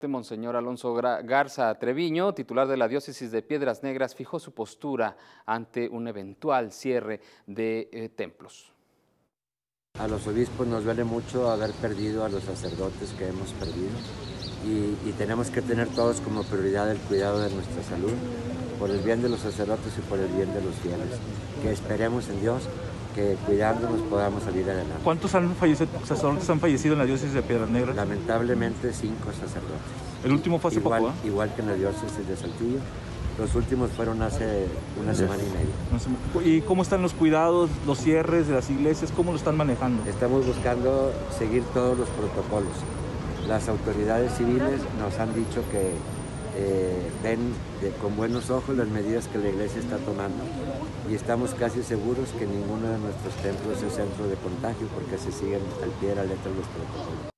de Monseñor Alonso Garza Treviño, titular de la diócesis de Piedras Negras, fijó su postura ante un eventual cierre de templos. A los obispos nos duele mucho haber perdido a los sacerdotes que hemos perdido y tenemos que tener todos como prioridad el cuidado de nuestra salud por el bien de los sacerdotes y por el bien de los fieles, que esperemos en Dios que cuidándonos podamos salir adelante. ¿Cuántos sacerdotes han fallecido en la diócesis de Piedras Negras? Lamentablemente 5 sacerdotes. El último fue hace poco, ¿eh? Igual que en la diócesis de Saltillo. Los últimos fueron hace una semana y media. ¿Y cómo están los cuidados, los cierres de las iglesias? ¿Cómo lo están manejando? Estamos buscando seguir todos los protocolos. Las autoridades civiles nos han dicho que ven con buenos ojos las medidas que la iglesia está tomando y estamos casi seguros que ninguno de nuestros templos es centro de contagio porque se siguen al pie de la letra los protocolos.